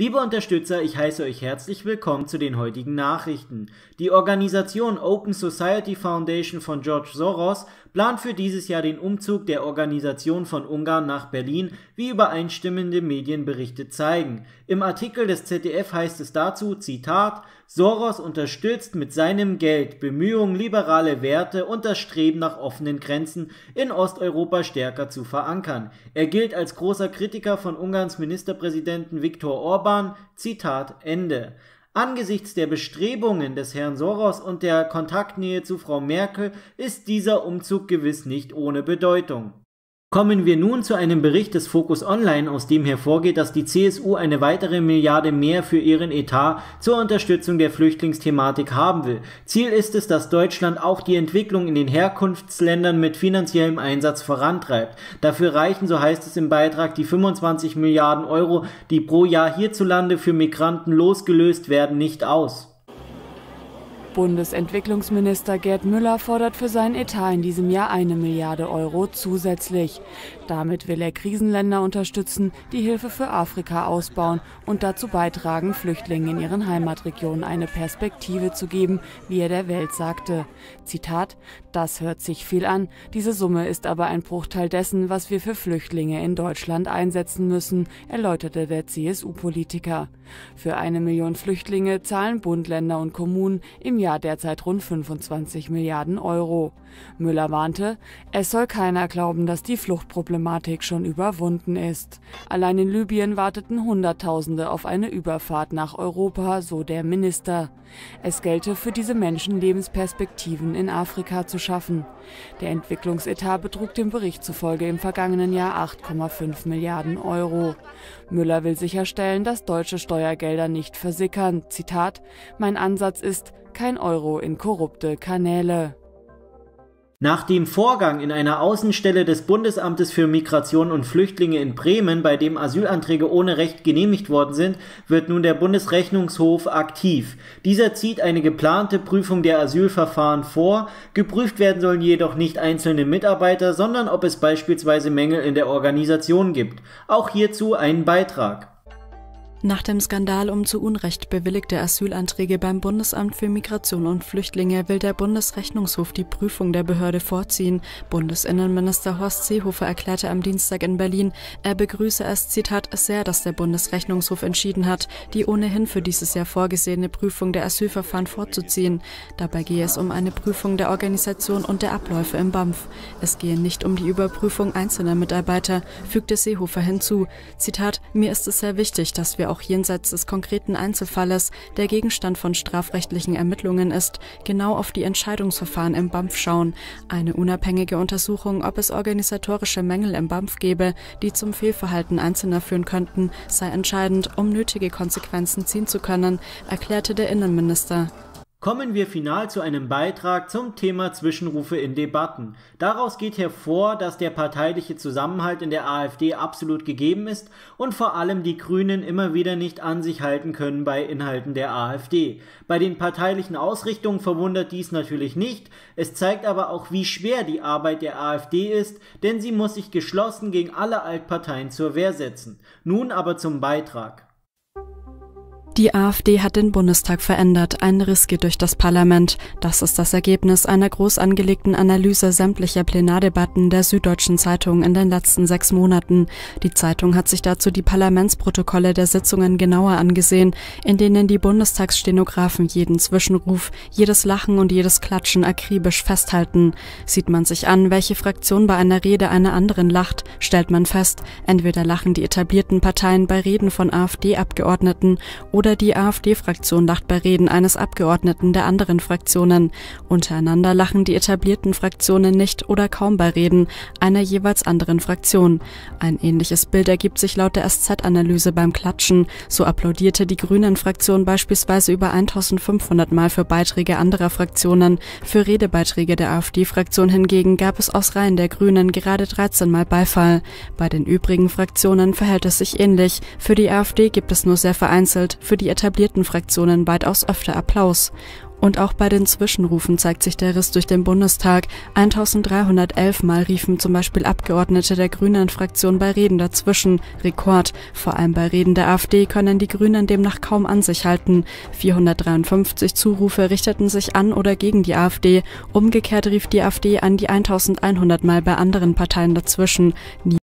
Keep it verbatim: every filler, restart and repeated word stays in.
Liebe Unterstützer, ich heiße euch herzlich willkommen zu den heutigen Nachrichten. Die Organisation Open Society Foundation von George Soros plant für dieses Jahr den Umzug der Organisation von Ungarn nach Berlin, wie übereinstimmende Medienberichte zeigen. Im Artikel des Z D F heißt es dazu, Zitat, Soros unterstützt mit seinem Geld Bemühungen, liberale Werte und das Streben nach offenen Grenzen in Osteuropa stärker zu verankern. Er gilt als großer Kritiker von Ungarns Ministerpräsidenten Viktor Orbán, Zitat Ende. Angesichts der Bestrebungen des Herrn Soros und der Kontaktnähe zu Frau Merkel ist dieser Umzug gewiss nicht ohne Bedeutung. Kommen wir nun zu einem Bericht des Focus Online, aus dem hervorgeht, dass die C S U eine weitere Milliarde mehr für ihren Etat zur Unterstützung der Flüchtlingsthematik haben will. Ziel ist es, dass Deutschland auch die Entwicklung in den Herkunftsländern mit finanziellem Einsatz vorantreibt. Dafür reichen, so heißt es im Beitrag, die fünfundzwanzig Milliarden Euro, die pro Jahr hierzulande für Migranten losgelöst werden, nicht aus. Bundesentwicklungsminister Gerd Müller fordert für seinen Etat in diesem Jahr eine Milliarde Euro zusätzlich. Damit will er Krisenländer unterstützen, die Hilfe für Afrika ausbauen und dazu beitragen, Flüchtlingen in ihren Heimatregionen eine Perspektive zu geben, wie er der Welt sagte. Zitat, das hört sich viel an, diese Summe ist aber ein Bruchteil dessen, was wir für Flüchtlinge in Deutschland einsetzen müssen, erläuterte der C S U-Politiker. Für eine Million Flüchtlinge zahlen Bund, Länder und Kommunen im Jahr derzeit rund fünfundzwanzig Milliarden Euro. Müller warnte, es soll keiner glauben, dass die Fluchtproblematik schon überwunden ist. Allein in Libyen warteten Hunderttausende auf eine Überfahrt nach Europa, so der Minister. Es gelte für diese Menschen Lebensperspektiven in Afrika zu schaffen. Der Entwicklungsetat betrug dem Bericht zufolge im vergangenen Jahr acht Komma fünf Milliarden Euro. Müller will sicherstellen, dass deutsche Steuergelder nicht versickern. Zitat, mein Ansatz ist, kein Euro in korrupte Kanäle. Nach dem Vorgang in einer Außenstelle des Bundesamtes für Migration und Flüchtlinge in Bremen, bei dem Asylanträge ohne Recht genehmigt worden sind, wird nun der Bundesrechnungshof aktiv. Dieser zieht eine geplante Prüfung der Asylverfahren vor. Geprüft werden sollen jedoch nicht einzelne Mitarbeiter, sondern ob es beispielsweise Mängel in der Organisation gibt. Auch hierzu einen Beitrag. Nach dem Skandal um zu Unrecht bewilligte Asylanträge beim Bundesamt für Migration und Flüchtlinge will der Bundesrechnungshof die Prüfung der Behörde vorziehen. Bundesinnenminister Horst Seehofer erklärte am Dienstag in Berlin, er begrüße es, Zitat, sehr, dass der Bundesrechnungshof entschieden hat, die ohnehin für dieses Jahr vorgesehene Prüfung der Asylverfahren vorzuziehen. Dabei gehe es um eine Prüfung der Organisation und der Abläufe im B A M F. Es gehe nicht um die Überprüfung einzelner Mitarbeiter, fügte Seehofer hinzu. Zitat, mir ist es sehr wichtig, dass wir auch jenseits des konkreten Einzelfalles, der Gegenstand von strafrechtlichen Ermittlungen ist, genau auf die Entscheidungsverfahren im B A M F schauen. Eine unabhängige Untersuchung, ob es organisatorische Mängel im B A M F gäbe, die zum Fehlverhalten Einzelner führen könnten, sei entscheidend, um nötige Konsequenzen ziehen zu können, erklärte der Innenminister. Kommen wir final zu einem Beitrag zum Thema Zwischenrufe in Debatten. Daraus geht hervor, dass der parteiliche Zusammenhalt in der AfD absolut gegeben ist und vor allem die Grünen immer wieder nicht an sich halten können bei Inhalten der AfD. Bei den parteilichen Ausrichtungen verwundert dies natürlich nicht, es zeigt aber auch, wie schwer die Arbeit der AfD ist, denn sie muss sich geschlossen gegen alle Altparteien zur Wehr setzen. Nun aber zum Beitrag. Die AfD hat den Bundestag verändert, ein Riss geht durch das Parlament. Das ist das Ergebnis einer groß angelegten Analyse sämtlicher Plenardebatten der Süddeutschen Zeitung in den letzten sechs Monaten. Die Zeitung hat sich dazu die Parlamentsprotokolle der Sitzungen genauer angesehen, in denen die Bundestagsstenografen jeden Zwischenruf, jedes Lachen und jedes Klatschen akribisch festhalten. Sieht man sich an, welche Fraktion bei einer Rede einer anderen lacht, stellt man fest, entweder lachen die etablierten Parteien bei Reden von AfD-Abgeordneten oder die AfD-Fraktion lacht bei Reden eines Abgeordneten der anderen Fraktionen. Untereinander lachen die etablierten Fraktionen nicht oder kaum bei Reden einer jeweils anderen Fraktion. Ein ähnliches Bild ergibt sich laut der S Z-Analyse beim Klatschen. So applaudierte die Grünen-Fraktion beispielsweise über eintausendfünfhundert Mal für Beiträge anderer Fraktionen. Für Redebeiträge der AfD-Fraktion hingegen gab es aus Reihen der Grünen gerade dreizehn Mal Beifall. Bei den übrigen Fraktionen verhält es sich ähnlich. Für die AfD gibt es nur sehr vereinzelt, für die etablierten Fraktionen weitaus öfter Applaus. Und auch bei den Zwischenrufen zeigt sich der Riss durch den Bundestag. eintausenddreihundertelf Mal riefen zum Beispiel Abgeordnete der Grünen-Fraktion bei Reden dazwischen. Rekord. Vor allem bei Reden der AfD können die Grünen demnach kaum an sich halten. vierhundertdreiundfünfzig Zurufe richteten sich an oder gegen die AfD. Umgekehrt rief die AfD an die eintausendeinhundert Mal bei anderen Parteien dazwischen. Nie